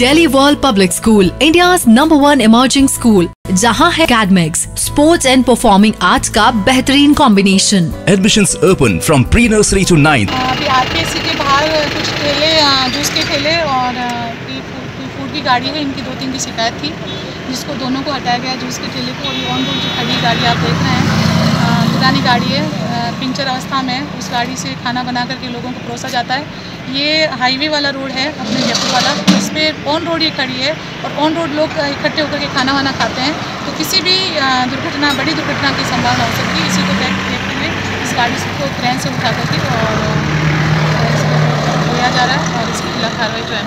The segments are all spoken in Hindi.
Delhi world public school, India's #1 emerging school, जहां है academics, sports and performing arts का बेहतरीन combination. Admissions open from pre nursery to 9th। RPSC के बाहर कुछ ठेले, जूस के ठेले और फूड की गाड़ी है, इनकी 2-3 की शिकायत थी, जिसको दोनों को हटाया गया। जूस के ठेले को ऑन रोड जो खड़ी गाड़ी आप देख रहे हैं, पुरानी गाड़ी है, पंचर अवस्था में, उस गाड़ी से खाना बना करके लोगों को परोसा जाता है। ये हाईवे वाला रोड है अपने जयपुर वाला, इस पर ऑन रोड ये खड़ी है और ऑन रोड लोग इकट्ठे होकर के खाना वाना खाते हैं, तो किसी भी दुर्घटना, बड़ी दुर्घटना की संभावना हो सकती है। इसी को देखते हुए इस गाड़ी को क्रेन से उठा करके और बोया जा रहा है और इसके खिलाफ कार्रवाई जो है।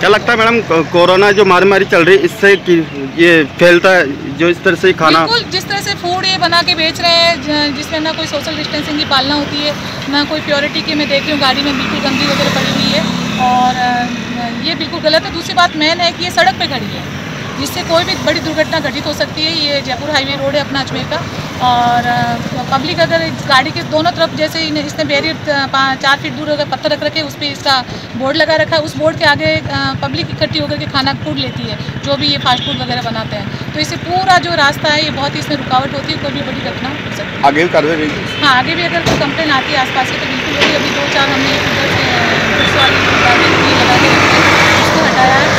क्या लगता है मैडम, कोरोना जो महामारी चल रही है, इससे कि ये फैलता है जो इस तरह से खाना, जिस तरह से फूड ये बना के बेच रहे हैं, जिसमें ना कोई सोशल डिस्टेंसिंग की पालना होती है, ना कोई प्योरिटी की, मैं देख रही हूँ गाड़ी में बिल्कुल गंदी वगैरह पड़ी हुई है और ये बिल्कुल गलत है। दूसरी बात मेन है कि ये सड़क पे खड़ी है, जिससे कोई भी बड़ी दुर्घटना घटित हो सकती है। ये जयपुर हाईवे रोड है अपना अजमेर का, और पब्लिक अगर गाड़ी के दोनों तरफ, जैसे इसने बैरियर 4 फीट दूर अगर पत्थर रख रखे, उस पर इसका बोर्ड लगा रखा है, उस बोर्ड के आगे पब्लिक इकट्ठी होकर के खाना फूड लेती है, जो भी ये फास्ट फूड वगैरह बनाते हैं, तो इससे पूरा जो रास्ता है ये बहुत ही इसमें रुकावट होती है, कोई भी बड़ी घटना हो सकती है। आगे भी कार्रवाई रहेगी। हाँ, आगे भी अगर कोई कंप्लेन आती है आसपास की तो बिल्कुल होगी। अभी 2-4 हमने लगा के उसको हटाया है और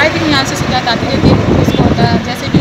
आए दिन यहाँ से शिकायत आती रहती है, उसको जैसे